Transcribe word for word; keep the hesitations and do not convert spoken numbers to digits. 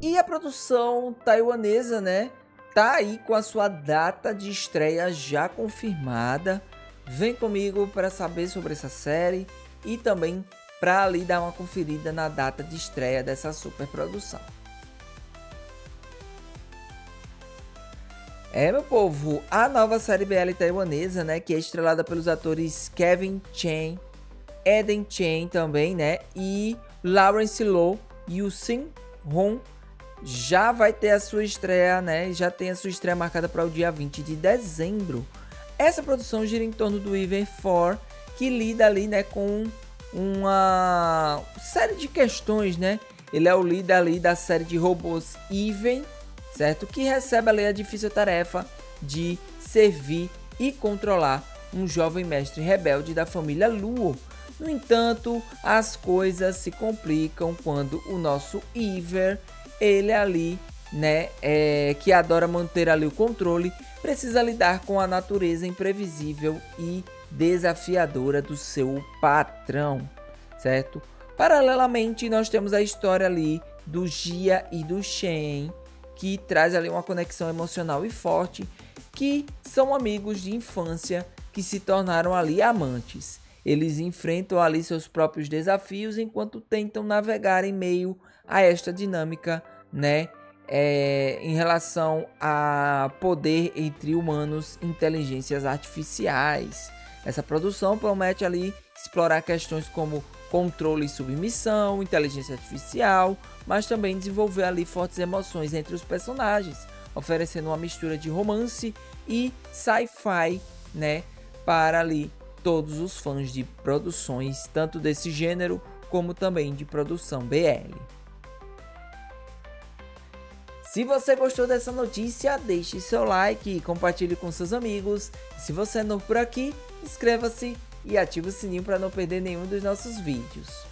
E a produção taiwanesa, né, tá aí com a sua data de estreia já confirmada. Vem comigo para saber sobre essa série e também para ali dar uma conferida na data de estreia dessa superprodução. É, meu povo, a nova série B L taiwanesa, né, que é estrelada pelos atores Kevin Chang, Eden Chen também, né, e Lawrence Low e o Sing Hom, já vai ter a sua estreia, né, já tem a sua estreia marcada para o dia vinte de dezembro. Essa produção gira em torno do Ever quatro, que lida ali, né, com uma série de questões, né, ele é o líder ali da série de robôs Even, certo? Que recebe ali a difícil tarefa de servir e controlar um jovem mestre rebelde da família Luo. No entanto, as coisas se complicam quando o nosso Ever, ele ali, né, é, que adora manter ali o controle, precisa lidar com a natureza imprevisível e desafiadora do seu patrão, certo? Paralelamente, nós temos a história ali do Jia e do Chen, que traz ali uma conexão emocional e forte, que são amigos de infância que se tornaram ali amantes. Eles enfrentam ali seus próprios desafios enquanto tentam navegar em meio a esta dinâmica, né, é, em relação a poder entre humanos e inteligências artificiais. Essa produção promete ali explorar questões como controle e submissão, inteligência artificial, mas também desenvolver ali fortes emoções entre os personagens, oferecendo uma mistura de romance e sci-fi, né, para ali todos os fãs de produções tanto desse gênero como também de produção B L. Se você gostou dessa notícia, deixe seu like e compartilhe com seus amigos. Se você é novo por aqui, inscreva-se e ative o sininho para não perder nenhum dos nossos vídeos.